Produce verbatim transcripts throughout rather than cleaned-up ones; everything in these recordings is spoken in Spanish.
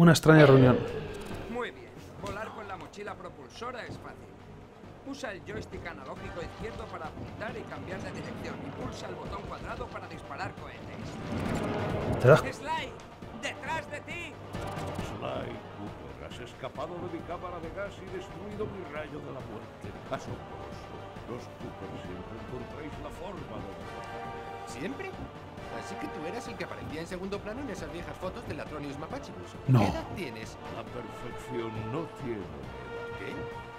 Una extraña reunión. Muy bien. Volar con la mochila propulsora es fácil. Usa el joystick analógico izquierdo para apuntar y cambiar de dirección. Y pulsa el botón cuadrado para disparar cohetes. ¿Te das? Sly, detrás de ti. Sly Cooper, has escapado de mi cámara de gas y destruido mi rayo de la muerte. Asombroso. Los Cooper siempre encontráis la forma de la... ¿Siempre? Así que tú eras el que aparecía en segundo plano en esas viejas fotos de Latronius Mapachibus. No. ¿Qué edad tienes? La perfección no tiene edad. ¿Qué?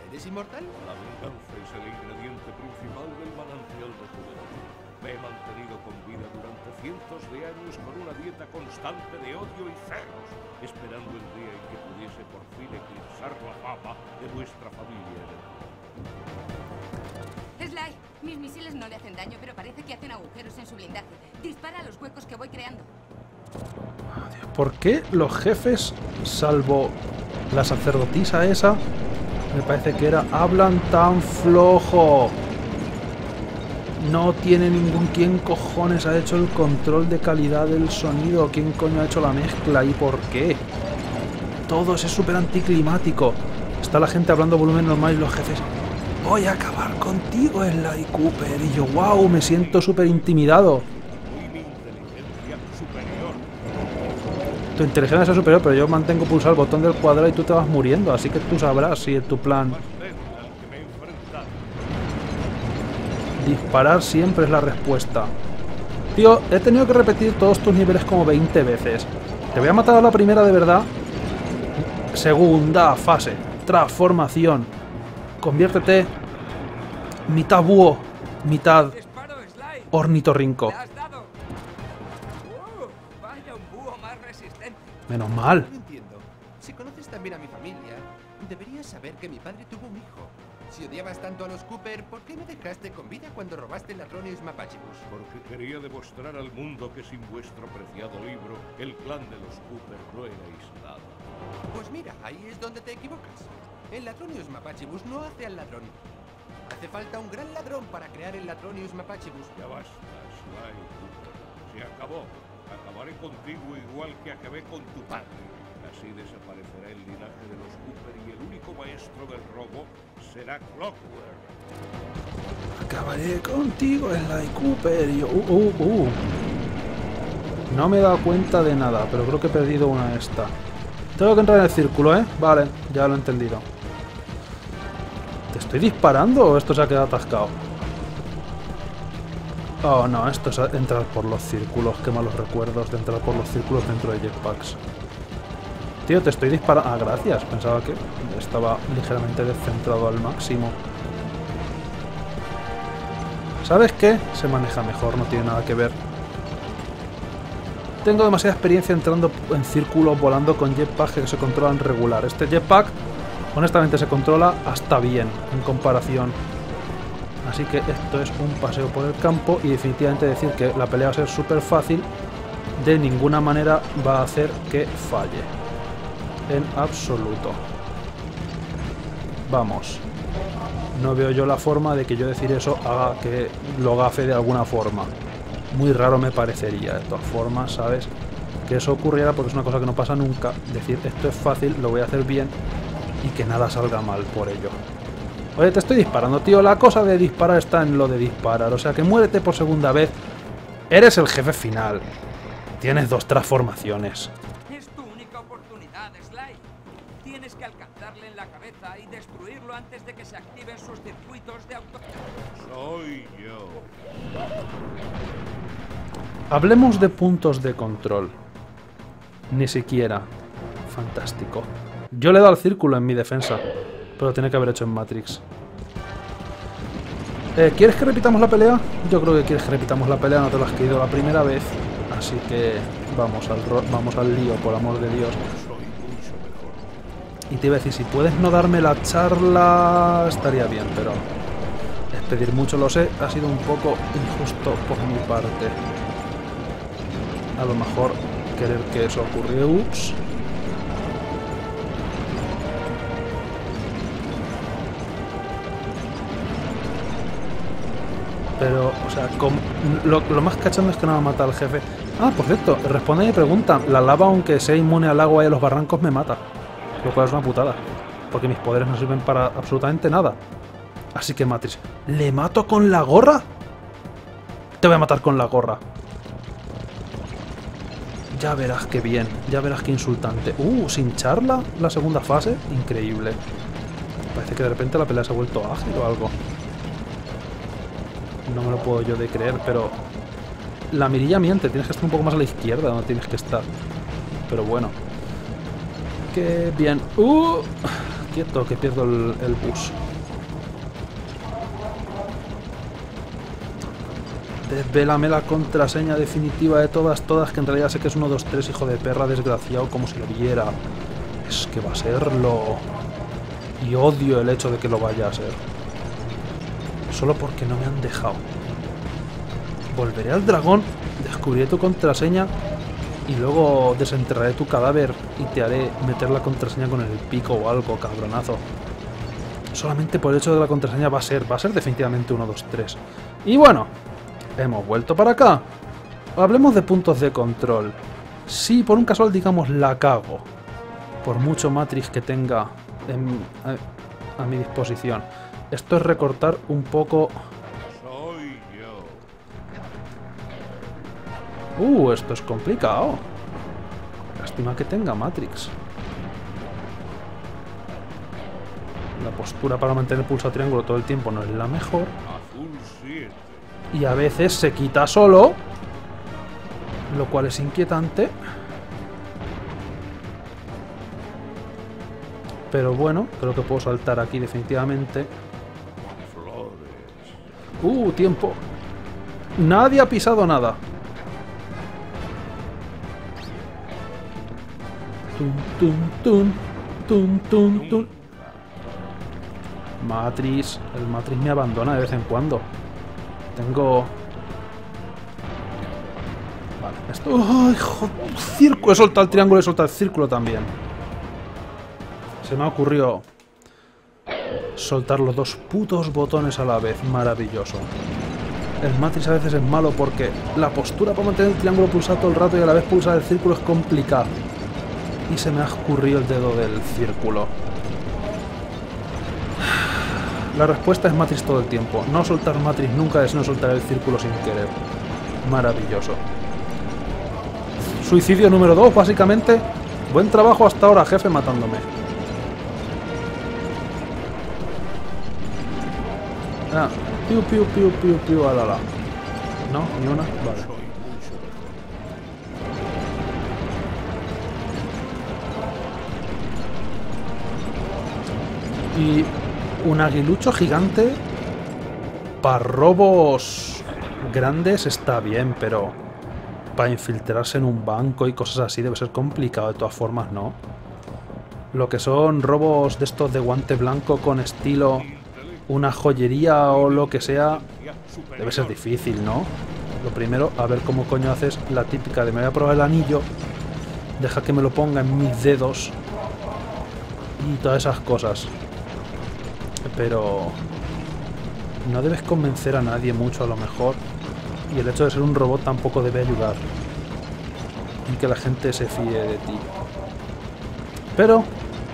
¿Eres inmortal? La venganza es el ingrediente principal del manantial de juventud. Me he mantenido con vida durante cientos de años con una dieta constante de odio y celos, esperando el día en que pudiese por fin eclipsar la fama de nuestra familia. Sly, mis misiles no le hacen daño, pero parece que hacen agujeros en su blindaje. Dispara a los huecos que voy creando. ¿Por qué los jefes, salvo la sacerdotisa esa, me parece que era, hablan tan flojo? No tiene ningún... ¿Quién cojones ha hecho el control de calidad del sonido? ¿Quién coño ha hecho la mezcla y por qué? Todo es súper anticlimático. Está la gente hablando volumen normal y los jefes... Voy a acabar contigo, Sly Cooper. Y yo, wow, me siento súper intimidado. Tu inteligencia es superior, pero yo mantengo pulsado el botón del cuadrado y tú te vas muriendo. Así que tú sabrás si es tu plan. Disparar siempre es la respuesta. Tío, he tenido que repetir todos tus niveles como veinte veces. Te voy a matar a la primera de verdad. Segunda fase. Transformación. Conviértete mitad búho, mitad ornitorrinco. Menos mal. No entiendo. Si conoces también a mi familia, deberías saber que mi padre tuvo un hijo. Si odiabas tanto a los Cooper, ¿por qué me dejaste con vida cuando robaste el Latronius Mapachibus? Porque quería demostrar al mundo que sin vuestro preciado libro, el clan de los Cooper no erais nada. Pues mira, ahí es donde te equivocas. El Latronius Mapachibus no hace al ladrón. Hace falta un gran ladrón para crear el Latronius Mapachibus. Ya basta, Sly. Se acabó. Acabaré contigo igual que acabé con tu padre. Así desaparecerá el linaje de los Cooper y el único maestro del robo será Clockwerk. Acabaré contigo, Sly Cooper. Yo, uh, uh, uh. No me he dado cuenta de nada, pero creo que he perdido una esta. Tengo que entrar en el círculo, ¿eh? Vale, ya lo he entendido. ¿Te estoy disparando o esto se ha quedado atascado? Oh, no, esto es entrar por los círculos. Qué malos recuerdos de entrar por los círculos dentro de jetpacks. Tío, te estoy disparando... Ah, gracias. Pensaba que estaba ligeramente descentrado al máximo. ¿Sabes qué? Se maneja mejor, no tiene nada que ver. Tengo demasiada experiencia entrando en círculos, volando con jetpacks que se controlan regular. Este jetpack, honestamente, se controla hasta bien, en comparación. Así que esto es un paseo por el campo y definitivamente decir que la pelea va a ser súper fácil, de ninguna manera va a hacer que falle. En absoluto. Vamos. No veo yo la forma de que yo decir eso haga que lo gafe de alguna forma. Muy raro me parecería, de todas formas, ¿sabes? Que eso ocurriera porque es una cosa que no pasa nunca. Decir, esto es fácil, lo voy a hacer bien y que nada salga mal por ello. Oye, te estoy disparando, tío. La cosa de disparar está en lo de disparar. O sea, que muérete por segunda vez. Eres el jefe final. Tienes dos transformaciones. Es tu única oportunidad, Sly. Tienes que alcanzarle en la cabeza y destruirlo antes de que se activen sus circuitos de auto... Soy yo. Hablemos de puntos de control. Ni siquiera. Fantástico. Yo le he dado al círculo en mi defensa, pero tiene que haber hecho en Matrix. Eh, ¿Quieres que repitamos la pelea? Yo creo que quieres que repitamos la pelea, no te lo has querido la primera vez. Así que vamos al, ro vamos al lío, por amor de Dios. Y te iba a decir, si puedes no darme la charla, estaría bien, pero... es pedir mucho, lo sé, ha sido un poco injusto por mi parte. A lo mejor querer que eso ocurriera. Ups. Pero, o sea, con... lo, lo más cachondo es que no va a matar al jefe. Ah, por cierto, responde a mi pregunta. La lava, aunque sea inmune al agua y a los barrancos, me mata. Lo cual es una putada, porque mis poderes no sirven para absolutamente nada. Así que Matrix, ¿le mato con la gorra? Te voy a matar con la gorra. Ya verás qué bien, ya verás qué insultante. Uh, sin charla, la segunda fase, increíble. Parece que de repente la pelea se ha vuelto ágil o algo. No me lo puedo yo de creer, pero... La mirilla miente, tienes que estar un poco más a la izquierda, no tienes que estar. Pero bueno. Qué bien. ¡Uh! Quieto, que pierdo el, el bus. Desvélame la contraseña definitiva de todas, todas, que en realidad sé que es uno, dos, tres, hijo de perra, desgraciado, como si lo viera. Es que va a serlo. Y odio el hecho de que lo vaya a ser. Solo porque no me han dejado. Volveré al dragón, descubriré tu contraseña y luego desenterraré tu cadáver y te haré meter la contraseña con el pico o algo, cabronazo. Solamente por el hecho de la contraseña va a ser, va a ser definitivamente uno, dos, tres. Y bueno, hemos vuelto para acá. Hablemos de puntos de control. Si por un casual, digamos, la cago, por mucho Matrix que tenga en, a, a mi disposición, esto es recortar un poco... Uh, esto es complicado. Lástima que tenga Matrix. La postura para mantener pulso triángulo todo el tiempo no es la mejor. Y a veces se quita solo, lo cual es inquietante. Pero bueno, creo que puedo saltar aquí definitivamente. Uh, tiempo. Nadie ha pisado nada. Tum, tum, tum, tum, tum, tum. Matrix. El Matrix me abandona de vez en cuando. Tengo... Vale, esto... ¡Oh, hijo! Círculo. He soltado el triángulo y he soltado el círculo también. Se me ha ocurrido... soltar los dos putos botones a la vez. Maravilloso. El Matrix a veces es malo porque... la postura para mantener el triángulo pulsado todo el rato y a la vez pulsar el círculo es complicado. Y se me ha escurrido el dedo del círculo. La respuesta es Matrix todo el tiempo. No soltar Matrix nunca es no soltar el círculo sin querer. Maravilloso. Suicidio número dos, básicamente. Buen trabajo hasta ahora, jefe, matándome. Ah, piu, piu, piu, piu, piu, alala. No, ni una, vale. Y un aguilucho gigante para robos grandes está bien, pero para infiltrarse en un banco y cosas así debe ser complicado de todas formas, ¿no? Lo que son robos de estos de guante blanco con estilo una joyería o lo que sea, debe ser difícil, ¿no? Lo primero, a ver cómo coño haces la típica de me voy a probar el anillo, deja que me lo ponga en mis dedos y todas esas cosas. Pero no debes convencer a nadie mucho, a lo mejor. Y el hecho de ser un robot tampoco debe ayudar en que la gente se fíe de ti. Pero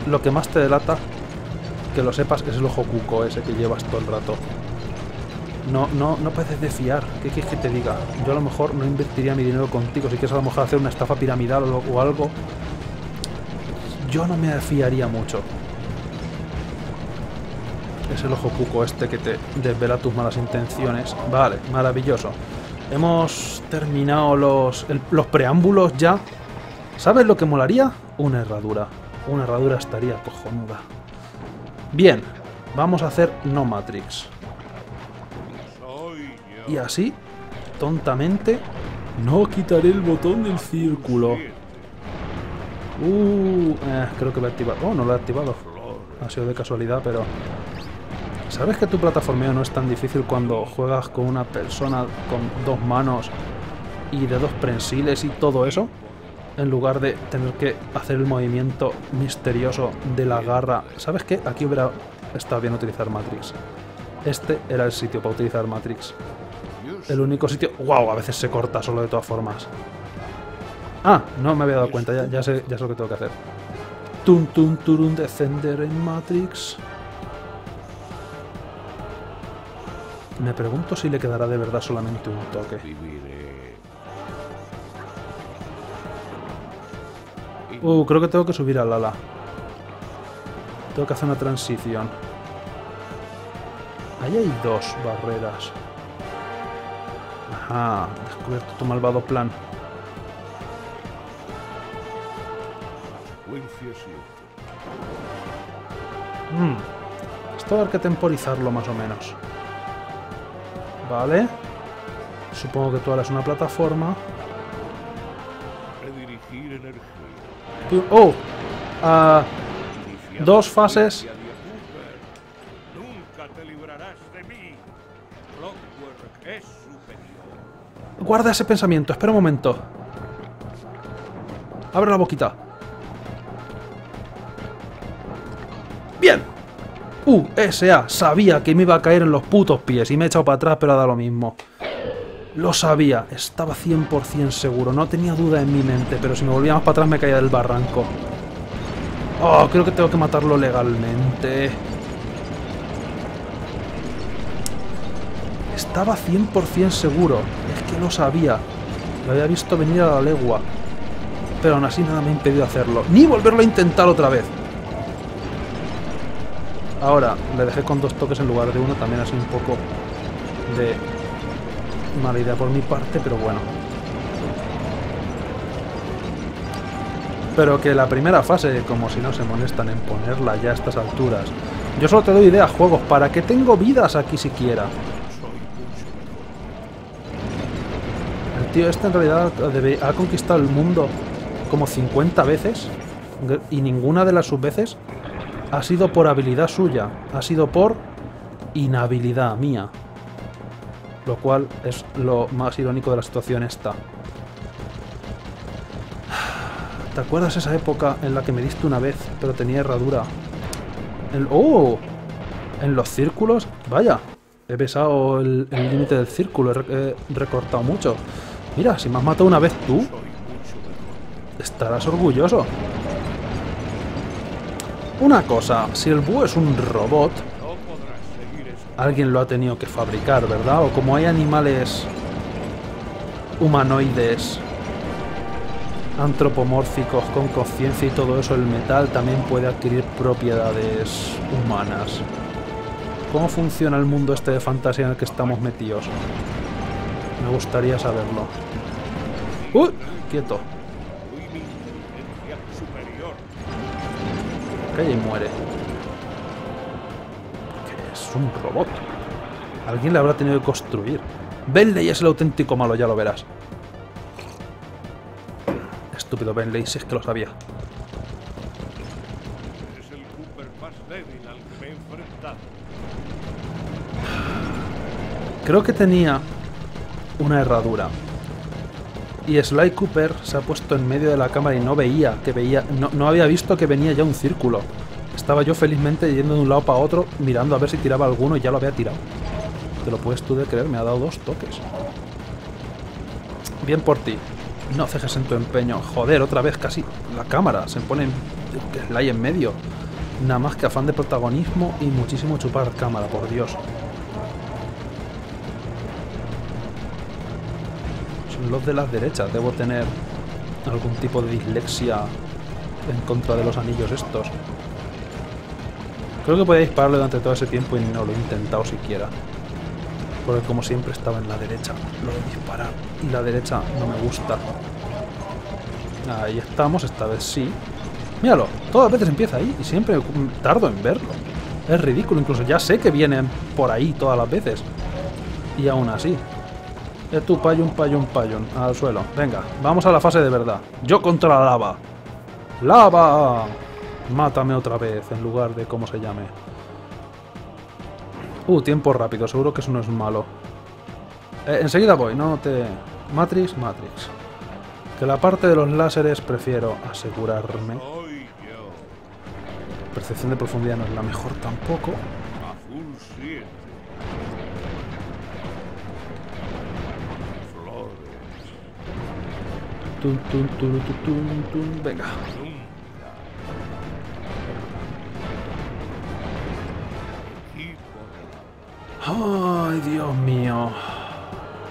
lo que más te delata, que lo sepas, es el ojo cuco ese que llevas todo el rato. No, no, no pareces de fiar. ¿Qué quieres que te diga? Yo a lo mejor no invertiría mi dinero contigo. Si quieres a lo mejor hacer una estafa piramidal o algo, yo no me fiaría mucho. Es el ojo cuco este que te desvela tus malas intenciones. Vale, maravilloso. Hemos terminado los, el, los preámbulos ya. ¿Sabes lo que molaría? Una herradura. Una herradura estaría cojonuda. Bien, vamos a hacer no Matrix. Y así, tontamente, no quitaré el botón del círculo. Uh, eh, creo que lo he activado. Oh, no lo he activado. Ha sido de casualidad, pero... ¿Sabes que tu plataformeo no es tan difícil cuando juegas con una persona con dos manos y dedos prensiles y todo eso? En lugar de tener que hacer el movimiento misterioso de la garra. ¿Sabes qué? Aquí hubiera estado bien utilizar Matrix. Este era el sitio para utilizar Matrix. El único sitio... ¡Wow! A veces se corta solo de todas formas. Ah, no me había dado cuenta, ya, ya, sé, ya sé lo que tengo que hacer. Tum, tum, turum, descender en Matrix. Me pregunto si le quedará de verdad solamente un toque. Uh, creo que tengo que subir al ala. Tengo que hacer una transición. Ahí hay dos barreras. Ajá, descubierto tu malvado plan. Mm. Esto va a haber que temporizarlo más o menos. Vale. Supongo que tú harás una plataforma. ¡Oh! Uh, dos fases. Guarda ese pensamiento, espera un momento. Abre la boquita. ¡Bien! U S A, sabía que me iba a caer en los putos pies y me he echado para atrás, pero ha dado lo mismo. Lo sabía, estaba cien por cien seguro, no tenía duda en mi mente, pero si me volvía más para atrás me caía del barranco. Oh, creo que tengo que matarlo legalmente. Estaba cien por cien seguro, es que lo sabía, lo había visto venir a la legua, pero aún así nada me ha impedido hacerlo, ni volverlo a intentar otra vez. Ahora, le dejé con dos toques en lugar de uno, también así un poco de mala idea por mi parte, pero bueno. Pero que la primera fase, como si no se molestan en ponerla ya a estas alturas. Yo solo te doy ideas, juegos, ¿para qué tengo vidas aquí siquiera? El tío este en realidad debe, ha conquistado el mundo como cincuenta veces y ninguna de las subveces ha sido por habilidad suya, ha sido por inhabilidad mía. Lo cual es lo más irónico de la situación esta. ¿Te acuerdas esa época en la que me diste una vez, pero tenía herradura? El, ¡Oh! En los círculos, vaya. He besado el límite del círculo, he, he recortado mucho. Mira, si me has matado una vez tú, estarás orgulloso. Una cosa, si el búho es un robot... Alguien lo ha tenido que fabricar, ¿verdad? O como hay animales humanoides antropomórficos con conciencia y todo eso, el metal también puede adquirir propiedades humanas. ¿Cómo funciona el mundo este de fantasía en el que estamos metidos? Me gustaría saberlo. ¡Uy! ¡Quieto! Calla y muere. Un robot. Alguien le habrá tenido que construir. Bentley es el auténtico malo, ya lo verás. Estúpido Bentley, si es que lo sabía. Es el Cooper más débil al que me he enfrentado. Creo que tenía una herradura. Y Sly Cooper se ha puesto en medio de la cámara y no veía que veía. No, no había visto que venía ya un círculo. Estaba yo felizmente yendo de un lado para otro, mirando a ver si tiraba alguno y ya lo había tirado. Te lo puedes tú de creer, me ha dado dos toques. Bien por ti. No cejes en tu empeño. Joder, otra vez casi. La cámara se pone Sly en medio. Nada más que afán de protagonismo y muchísimo chupar cámara, por Dios. Son los de las derechas. Debo tener algún tipo de dislexia en contra de los anillos estos. Creo que podía dispararle durante todo ese tiempo y no lo he intentado siquiera. Porque como siempre estaba en la derecha. Lo de disparar y la derecha no me gusta. Ahí estamos, esta vez sí. Míralo, todas las veces empieza ahí y siempre tardo en verlo. Es ridículo, incluso ya sé que vienen por ahí todas las veces. Y aún así. Es tu payón, payón, payón. Al suelo. Venga, vamos a la fase de verdad. Yo contra la lava. ¡Lava! Mátame otra vez, en lugar de cómo se llame. Uh, tiempo rápido, seguro que eso no es malo. Eh, enseguida voy, no te... Matrix, Matrix. Que la parte de los láseres prefiero asegurarme. Percepción de profundidad no es la mejor tampoco. Tum, tum, tum, tum, tum, tum. Venga. Ay, Dios mío.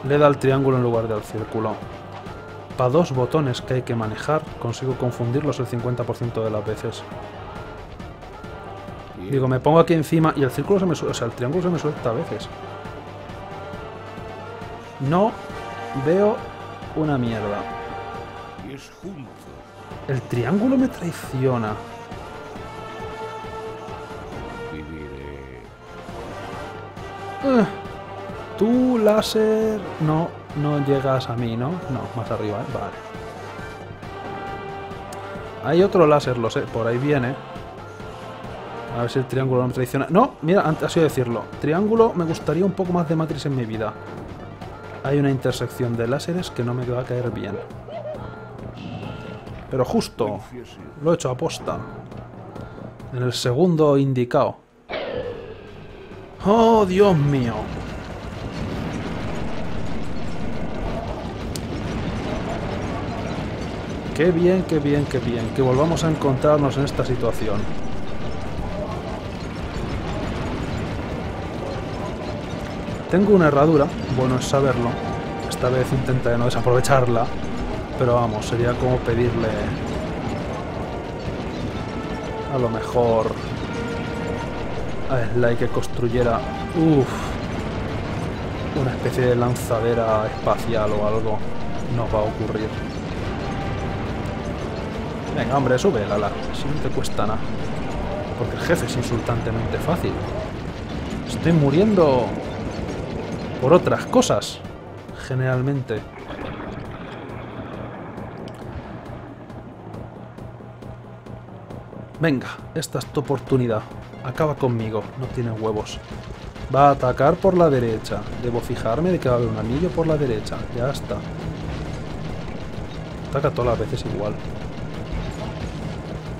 Le da al triángulo en lugar del círculo. Para dos botones que hay que manejar, consigo confundirlos el cincuenta por ciento de las veces. Digo, me pongo aquí encima y el círculo se me suelta, o sea, el triángulo se me suelta a veces. No veo una mierda. El triángulo me traiciona. Eh, tú, láser... No, no llegas a mí, ¿no? No, más arriba, ¿eh? Vale. Hay otro láser, lo sé. Por ahí viene. A ver si el triángulo no me traiciona. No, mira, antes ha sido decirlo. Triángulo, me gustaría un poco más de Matrix en mi vida. Hay una intersección de láseres que no me va a caer bien. Pero justo. Lo he hecho a posta. En el segundo indicado. ¡Oh, Dios mío! ¡Qué bien, qué bien, qué bien! Que volvamos a encontrarnos en esta situación. Tengo una herradura, bueno es saberlo. Esta vez intentaré no desaprovecharla. Pero vamos, sería como pedirle... A lo mejor... a Sly que construyera uff, una especie de lanzadera espacial o algo. Nos va a ocurrir. Venga, hombre, sube, Lala. Si no te cuesta nada. Porque el jefe es insultantemente fácil. Estoy muriendo por otras cosas, generalmente. Venga, esta es tu oportunidad. Acaba conmigo, no tiene huevos. Va a atacar por la derecha. Debo fijarme de que va a haber un anillo por la derecha. Ya está. Ataca todas las veces igual.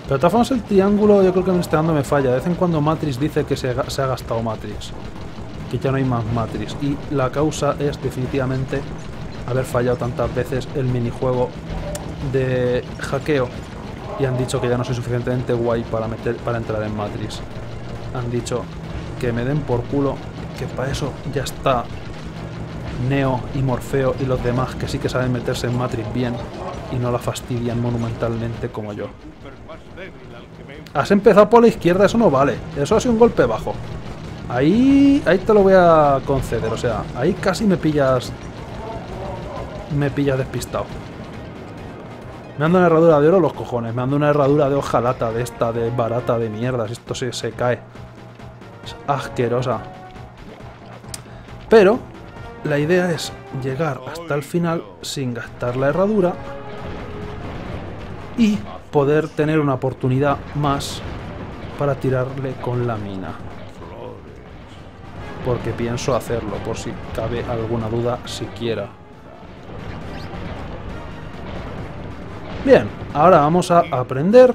Pero de todas formas el triángulo yo creo que en este ando me falla. De vez en cuando Matrix dice que se ha, se ha gastado Matrix. Que ya no hay más Matrix. Y la causa es definitivamente haber fallado tantas veces el minijuego de hackeo. Y han dicho que ya no soy suficientemente guay para, meter, para entrar en Matrix. Han dicho que me den por culo, que para eso ya está Neo y Morfeo y los demás que sí que saben meterse en Matrix bien y no la fastidian monumentalmente como yo. Has empezado por la izquierda, eso no vale, eso ha sido un golpe bajo. Ahí, ahí te lo voy a conceder, o sea, ahí casi me pillas, me pillas despistado. Me ando una herradura de oro los cojones, me ando una herradura de hojalata de esta, de barata de mierdas, esto se, se cae. Es asquerosa. Pero la idea es llegar hasta el final sin gastar la herradura y poder tener una oportunidad más para tirarle con la mina. Porque pienso hacerlo, por si cabe alguna duda siquiera. Bien, ahora vamos a aprender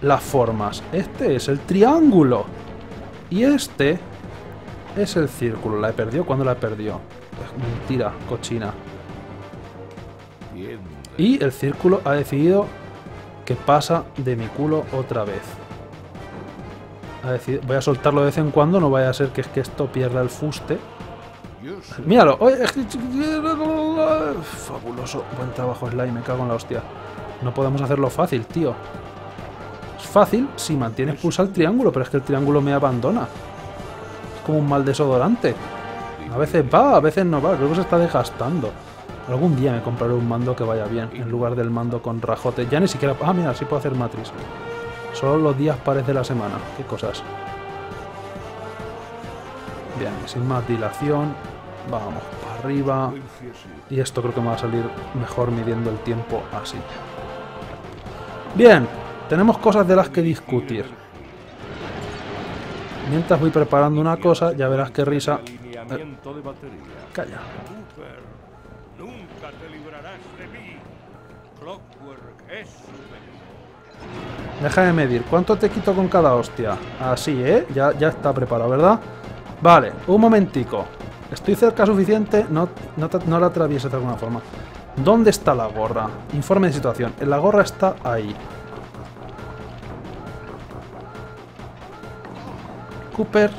las formas. Este es el triángulo. Y este es el círculo. ¿La he perdido? ¿Cuándo la he perdido? Pues mentira, cochina. Y el círculo ha decidido que pasa de mi culo otra vez. Ha decidido, voy a soltarlo de vez en cuando, no vaya a ser que, es que esto pierda el fuste. Míralo. Fabuloso. Buen trabajo, Sly, me cago en la hostia. No podemos hacerlo fácil, tío. Es fácil si mantienes pulsado el triángulo, pero es que el triángulo me abandona. Es como un mal desodorante. A veces va, a veces no va. Creo que se está desgastando. Algún día me compraré un mando que vaya bien, en lugar del mando con rajote. Ya ni siquiera... Ah, mira, sí puedo hacer Matrix. Solo los días pares de la semana. Qué cosas. Bien, sin más dilación. Vamos para arriba. Y esto creo que me va a salir mejor midiendo el tiempo así. Bien, tenemos cosas de las que discutir. Mientras voy preparando una cosa, ya verás qué risa. Eh, calla. Nunca te librarás de mí. Clockwerk es su veneno. Deja de medir. ¿Cuánto te quito con cada hostia? Así, ¿eh? Ya, ya está preparado, ¿verdad? Vale, un momentico. Estoy cerca suficiente. No, no, no la atravieses de alguna forma. ¿Dónde está la gorra? Informe de situación. La gorra está ahí. Cooper,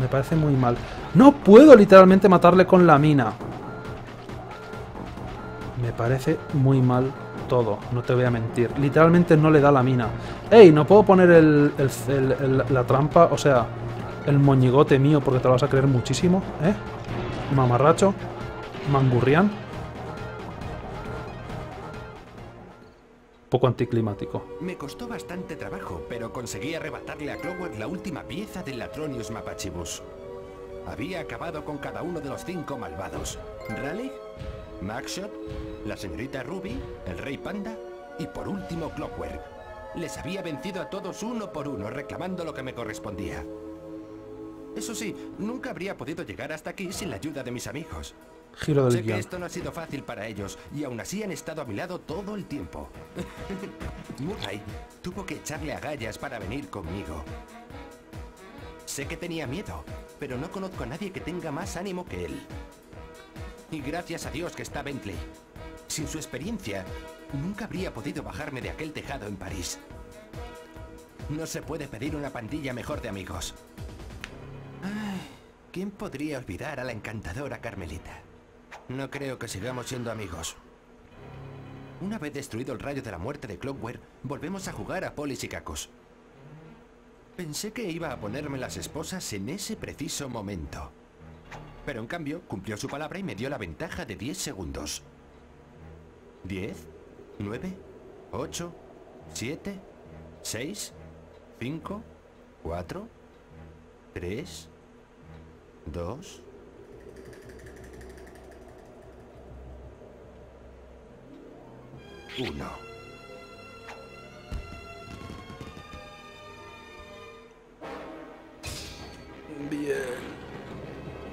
me parece muy mal. No puedo literalmente matarle con la mina. Me parece muy mal todo, no te voy a mentir. Literalmente no le da la mina. ¡Ey! No puedo poner el, el, el, el, la trampa, o sea, el moñigote mío, porque te lo vas a creer muchísimo, ¿eh? Mamarracho. Mangurrián. Poco anticlimático. Me costó bastante trabajo, pero conseguí arrebatarle a Clockwerk la última pieza del Latronius Mapachibus. Había acabado con cada uno de los cinco malvados. Raleigh, Magshot, la señorita Ruby, el rey Panda y por último Clockwerk. Les había vencido a todos uno por uno, reclamando lo que me correspondía. Eso sí, nunca habría podido llegar hasta aquí sin la ayuda de mis amigos. Giro del guión. Sé que esto no ha sido fácil para ellos y aún así han estado a mi lado todo el tiempo. Murray tuvo que echarle agallas para venir conmigo. Sé que tenía miedo, pero no conozco a nadie que tenga más ánimo que él. Y gracias a Dios que está Bentley. Sin su experiencia, nunca habría podido bajarme de aquel tejado en París. No se puede pedir una pandilla mejor de amigos. Ay, ¿quién podría olvidar a la encantadora Carmelita? No creo que sigamos siendo amigos. Una vez destruido el rayo de la muerte de Clockwerk, volvemos a jugar a polis y cacos. Pensé que iba a ponerme las esposas en ese preciso momento. Pero en cambio, cumplió su palabra y me dio la ventaja de diez segundos. diez, nueve, ocho, siete, seis, cinco, cuatro, tres, dos... uno. Bien.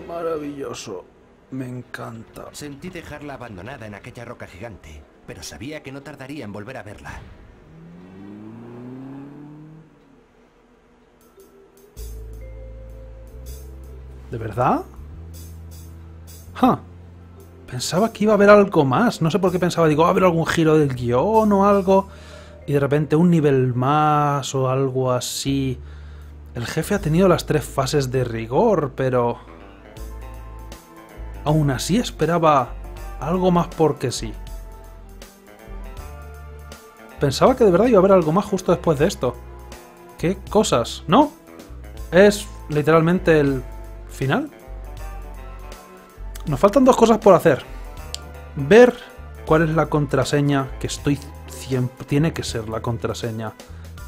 Maravilloso. Me encanta. Sentí dejarla abandonada en aquella roca gigante, pero sabía que no tardaría en volver a verla. ¿De verdad? ¡Ja! Pensaba que iba a haber algo más. No sé por qué pensaba. Digo, ¿va a haber algún giro del guión o algo? Y de repente un nivel más o algo así. El jefe ha tenido las tres fases de rigor, pero... aún así esperaba algo más porque sí. Pensaba que de verdad iba a haber algo más justo después de esto. ¿Qué cosas? ¿No? Es literalmente el final. Nos faltan dos cosas por hacer. Ver cuál es la contraseña, que estoy cien... tiene que ser la contraseña.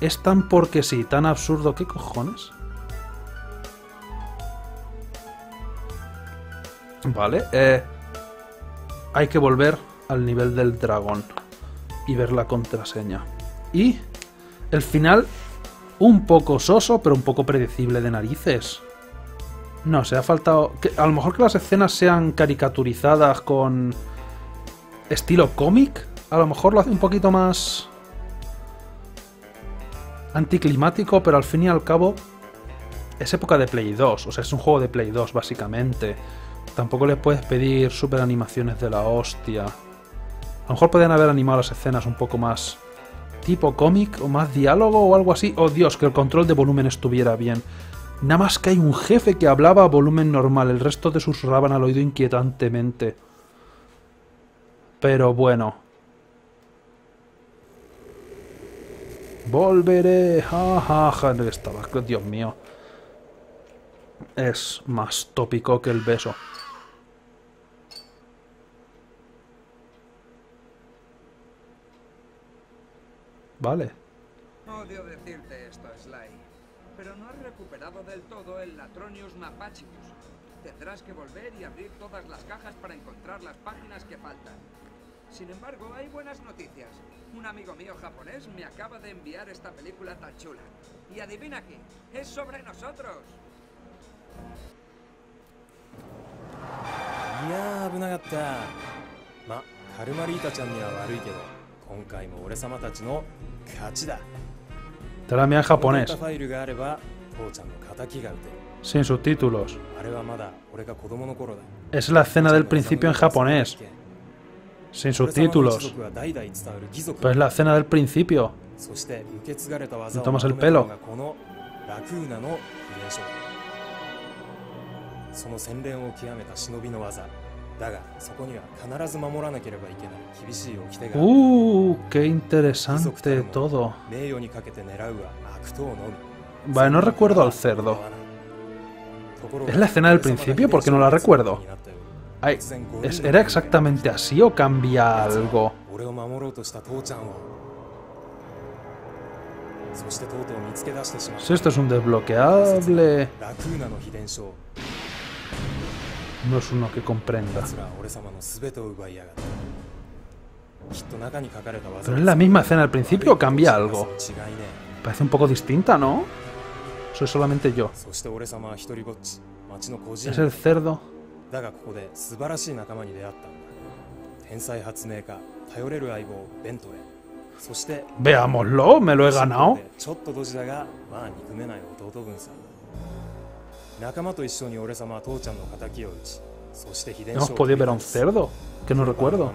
Es tan porque sí, tan absurdo. ¿Qué cojones? Vale, eh, hay que volver al nivel del dragón y ver la contraseña. Y el final, un poco soso, pero un poco predecible de narices. No, se ha faltado... Que, a lo mejor que las escenas sean caricaturizadas con estilo cómic, a lo mejor lo hace un poquito más anticlimático, pero al fin y al cabo es época de Play dos, o sea, es un juego de Play dos básicamente. Tampoco les puedes pedir super animaciones de la hostia. A lo mejor podrían haber animado las escenas un poco más tipo cómic o más diálogo o algo así. Oh Dios, que el control de volumen estuviera bien. Nada más que hay un jefe que hablaba a volumen normal, el resto te susurraban al oído inquietantemente. Pero bueno. Volveré, jajaja, ja, ja. Estaba, Dios mío. Es más tópico que el beso. Vale. Odio decirte esto, Sly, pero no has recuperado del todo el Latronius Mapachibus. Tendrás que volver y abrir todas las cajas para encontrar las páginas que faltan. Sin embargo, hay buenas noticias. Un amigo mío japonés me acaba de enviar esta película tan chula. Y adivina qué, es sobre nosotros. Te la mía en japonés. Sin subtítulos. Es la escena del principio en japonés. sin subtítulos. Pero es la escena del principio. Me tomas el pelo. Uh, qué interesante todo. Vale, no recuerdo al cerdo. ¿Es la escena del principio? Porque no la recuerdo. Ay, ¿era exactamente así o cambia algo? Si esto es un desbloqueable... No es uno que comprenda. ¿Pero es la misma escena al principio o cambia algo? Parece un poco distinta, ¿no? Soy solamente yo. Es el cerdo. Veámoslo, me lo he ganado. Hemos podido ver a un cerdo, que no recuerdo.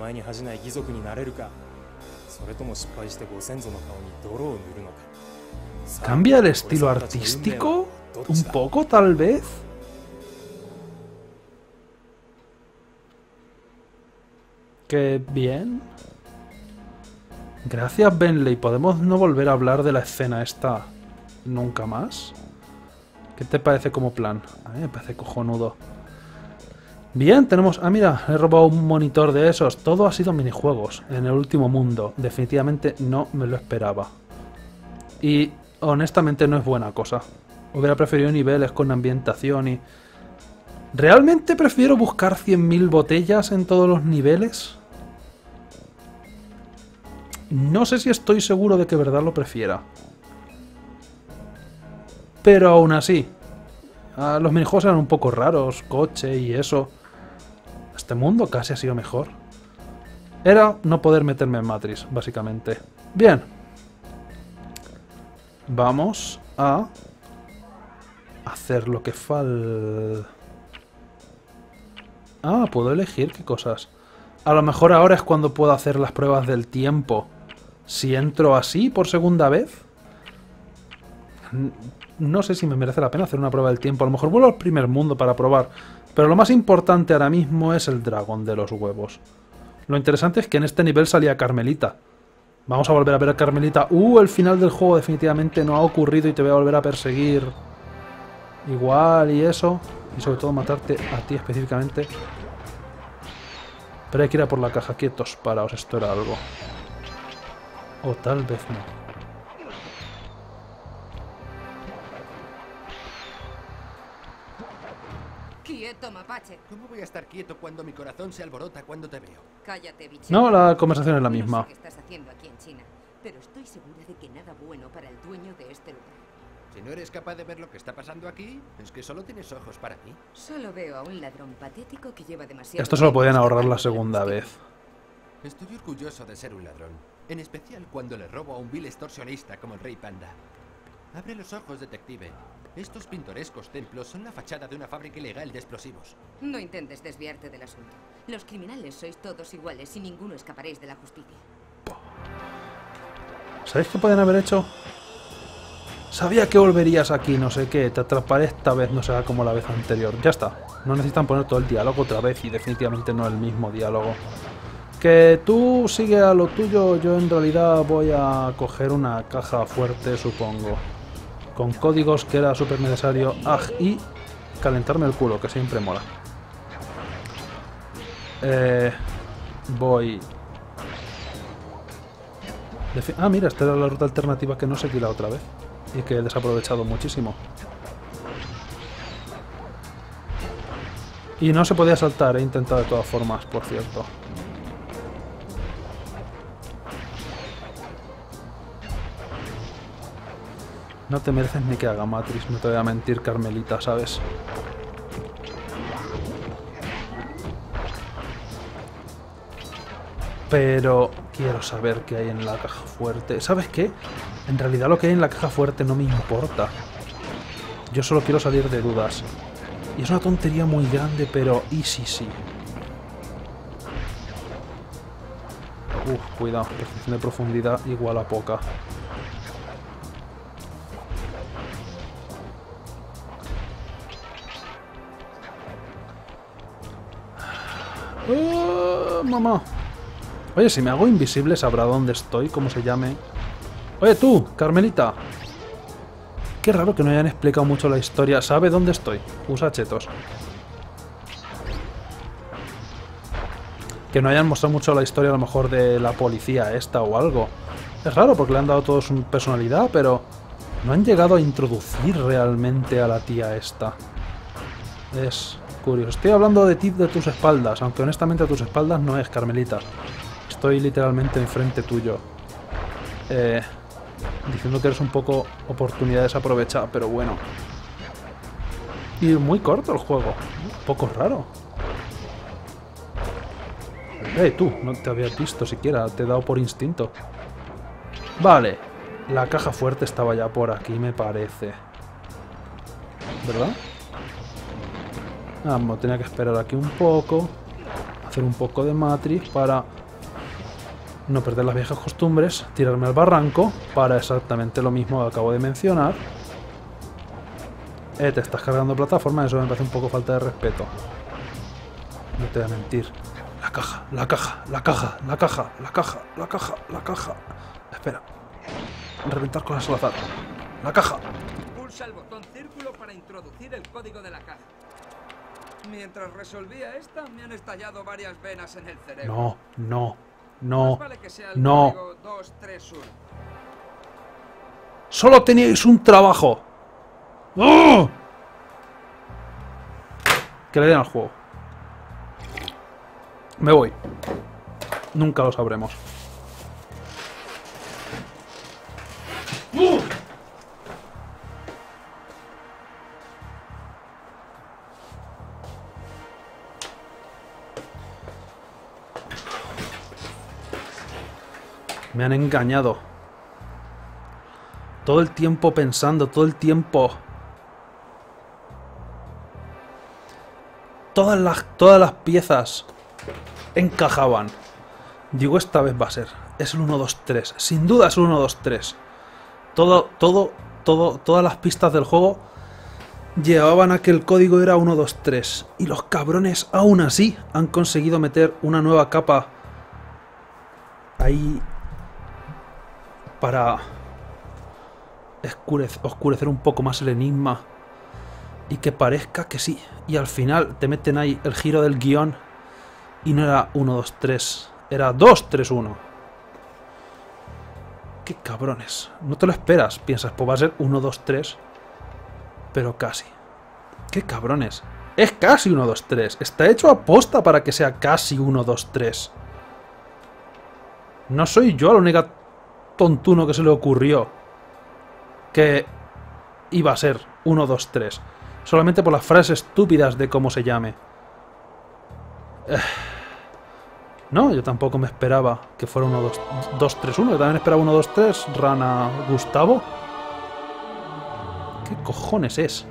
¿Cambia el estilo artístico? ¿Un poco, tal vez? Qué bien. Gracias, Bentley. ¿Podemos no volver a hablar de la escena esta nunca más? ¿Qué te parece como plan? A mí me parece cojonudo. Bien, tenemos... Ah, mira, he robado un monitor de esos. Todo ha sido minijuegos en el último mundo. Definitivamente no me lo esperaba. Y honestamente no es buena cosa. Hubiera preferido niveles con ambientación y... ¿Realmente prefiero buscar cien mil botellas en todos los niveles? No sé si estoy seguro de que de verdad lo prefiera. Pero aún así, los minijuegos eran un poco raros, coche y eso. Este mundo casi ha sido mejor. Era no poder meterme en Matrix, básicamente. Bien. Vamos a hacer lo que falta. Ah, puedo elegir qué cosas. A lo mejor ahora es cuando puedo hacer las pruebas del tiempo. Si entro así por segunda vez... No sé si me merece la pena hacer una prueba del tiempo. A lo mejor vuelvo al primer mundo para probar. Pero lo más importante ahora mismo es el dragón de los huevos. Lo interesante es que en este nivel salía Carmelita. Vamos a volver a ver a Carmelita. Uh, el final del juego definitivamente no ha ocurrido y te voy a volver a perseguir. Igual y eso. Y sobre todo matarte a ti específicamente. Pero hay que ir a por la caja. Quietos, paraos, esto era algo. O tal vez no. Mapache. ¿Cómo voy a estar quieto cuando mi corazón se alborota cuando te veo? Cállate, bicho. No, la conversación es la misma. No sé qué estás haciendo aquí en China, pero estoy segura de que nada bueno para el dueño de este lugar. Si no eres capaz de ver lo que está pasando aquí, es que solo tienes ojos para mí. Solo veo a un ladrón patético que lleva demasiado. Esto se lo podían ahorrar la segunda vez. Estoy orgulloso de ser un ladrón, en especial cuando le robo a un vil extorsionista como el Rey Panda. Abre los ojos, detective. Estos pintorescos templos son la fachada de una fábrica ilegal de explosivos. No intentes desviarte del asunto. Los criminales sois todos iguales y ninguno escaparéis de la justicia. ¿Sabéis qué pueden haber hecho? Sabía que volverías aquí, no sé qué. Te atraparé esta vez, no será como la vez anterior. Ya está. No necesitan poner todo el diálogo otra vez y definitivamente no el mismo diálogo. Que tú sigue a lo tuyo. Yo en realidad voy a coger una caja fuerte, supongo. Con códigos que era súper necesario. Ah, y calentarme el culo, que siempre mola. Eh, voy... Defi- ah, mira, esta era la ruta alternativa que no seguí la otra vez. Y que he desaprovechado muchísimo. Y no se podía saltar, he intentado de todas formas, por cierto. No te mereces ni que haga Matrix, no te voy a mentir, Carmelita, ¿sabes? Pero quiero saber qué hay en la caja fuerte. ¿Sabes qué? En realidad lo que hay en la caja fuerte no me importa. Yo solo quiero salir de dudas. Y es una tontería muy grande, pero... Y sí, sí. Uf, cuidado, percepción de profundidad igual a poca. Uh, mamá. Oye, si me hago invisible sabrá dónde estoy, cómo se llame. Oye, tú, Carmelita. Qué raro que no hayan explicado mucho la historia. ¿Sabe dónde estoy? Usa chetos. Que no hayan mostrado mucho la historia a lo mejor de la policía esta o algo. Es raro porque le han dado todos su personalidad, pero no han llegado a introducir realmente a la tía esta. Es curioso. Estoy hablando de ti, de tus espaldas, aunque honestamente a tus espaldas no es, Carmelita. Estoy literalmente enfrente tuyo. Eh, diciendo que eres un poco oportunidad desaprovechada, pero bueno. Y muy corto el juego. Un poco raro. Hey, tú, no te había visto siquiera, te he dado por instinto. Vale, la caja fuerte estaba ya por aquí, me parece. ¿Verdad? Ah, bueno, tenía que esperar aquí un poco. Hacer un poco de Matrix para no perder las viejas costumbres. Tirarme al barranco para exactamente lo mismo que acabo de mencionar. Eh, te estás cargando plataforma, eso me parece un poco falta de respeto. No te voy a mentir. La caja, la caja, la caja, la caja, la caja, la caja, la caja. Espera. Reventar cosas al azar. La caja. Pulsa el botón círculo para introducir el código de la caja. Mientras resolvía esta, me han estallado varias venas en el cerebro. No, no, no, vale que sea el no. Código dos tres uno. Solo teníais un trabajo. ¡Oh! Que le den al juego. Me voy. Nunca lo sabremos. ¡Uh! Me han engañado. Todo el tiempo pensando, todo el tiempo... Todas las, todas las piezas... encajaban. Digo, esta vez va a ser. Es el uno dos tres. Sin duda es el uno dos tres. Todo, todo, todo, todas las pistas del juego llevaban a que el código era uno dos tres. Y los cabrones aún así han conseguido meter una nueva capa ahí para oscurecer un poco más el enigma y que parezca que sí. Y al final te meten ahí el giro del guión. Y no era uno dos tres, era dos tres uno. ¡Qué cabrones! No te lo esperas, piensas, pues va a ser uno dos tres. Pero casi. ¡Qué cabrones! ¡Es casi uno dos tres! Está hecho a posta para que sea casi uno dos tres. No soy yo la única tontuno que se le ocurrió que iba a ser uno dos tres. Solamente por las frases estúpidas de cómo se llame. No, yo tampoco me esperaba que fuera uno dos tres uno. Yo también esperaba uno dos tres, Rana Gustavo. ¿Qué cojones es?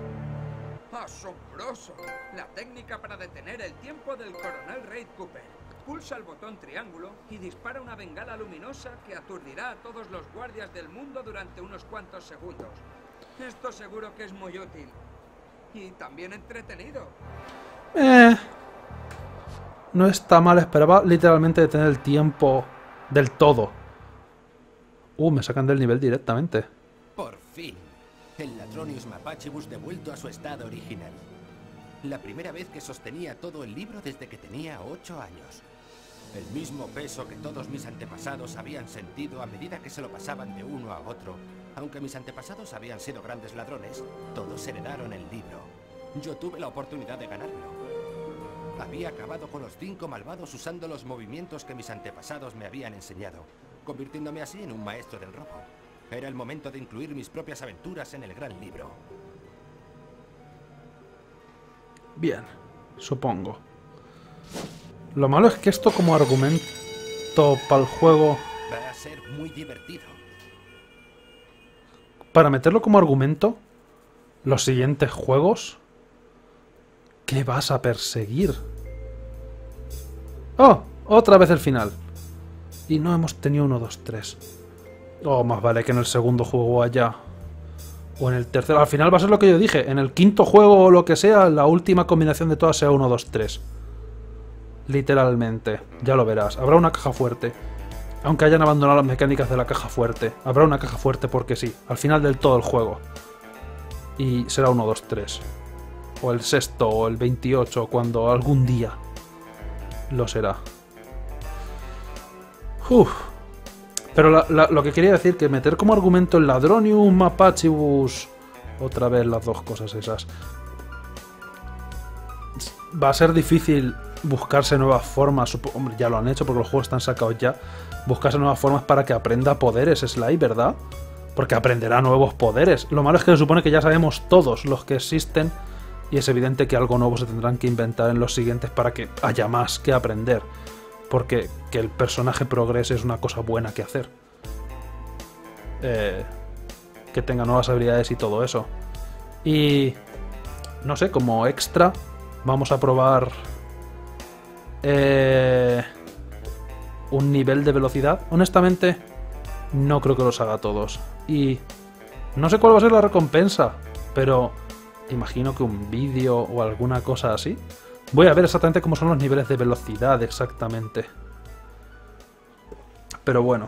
Asombroso. La técnica para detener el tiempo del coronel Ray Cooper. Pulsa el botón triángulo y dispara una bengala luminosa que aturdirá a todos los guardias del mundo durante unos cuantos segundos. Esto seguro que es muy útil. Y también entretenido. Eh... No está mal, esperaba literalmente detener el tiempo del todo. Uh, me sacan del nivel directamente. Por fin, el Latronius Mapachibus devuelto a su estado original. La primera vez que sostenía todo el libro desde que tenía ocho años. El mismo peso que todos mis antepasados habían sentido a medida que se lo pasaban de uno a otro. Aunque mis antepasados habían sido grandes ladrones, todos heredaron el libro. Yo tuve la oportunidad de ganarlo. Había acabado con los cinco malvados usando los movimientos que mis antepasados me habían enseñado, convirtiéndome así en un maestro del robo. Era el momento de incluir mis propias aventuras en el gran libro. Bien, supongo. Lo malo es que esto como argumento para el juego... Va a ser muy divertido. Para meterlo como argumento, los siguientes juegos... ¿Qué vas a perseguir? ¡Oh! Otra vez el final. y no hemos tenido uno, dos, tres. Oh, más vale que en el segundo juego haya... O en el tercero. Al final va a ser lo que yo dije. En el quinto juego o lo que sea, la última combinación de todas sea uno, dos, tres. Literalmente. Ya lo verás. Habrá una caja fuerte. Aunque hayan abandonado las mecánicas de la caja fuerte. Habrá una caja fuerte porque sí. Al final del todo el juego. Y será uno, dos, tres. O el sexto, o el veintiocho, cuando algún día lo será. Uf. Pero la, la, lo que quería decir, que meter como argumento el Latronius Mapachibus, otra vez las dos cosas esas, va a ser difícil buscarse nuevas formas. Hombre, ya lo han hecho porque los juegos están sacados ya. Buscarse nuevas formas para que aprenda poderes Sly, ¿verdad? Porque aprenderá nuevos poderes. Lo malo es que se supone que ya sabemos todos los que existen y es evidente que algo nuevo se tendrán que inventar en los siguientes para que haya más que aprender. Porque que el personaje progrese es una cosa buena que hacer. Eh, que tenga nuevas habilidades y todo eso. Y... no sé, como extra, vamos a probar... Eh, un nivel de velocidad. Honestamente, no creo que los haga todos. Y... no sé cuál va a ser la recompensa, pero... imagino que un vídeo o alguna cosa así... Voy a ver exactamente cómo son los niveles de velocidad, exactamente. Pero bueno.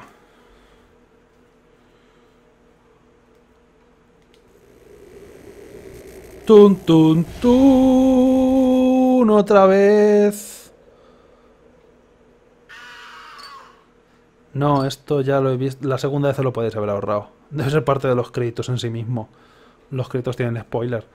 Tun, tun, tun. Otra vez. No, esto ya lo he visto. La segunda vez se lo podéis haber ahorrado. Debe ser parte de los créditos en sí mismo. Los créditos tienen spoiler.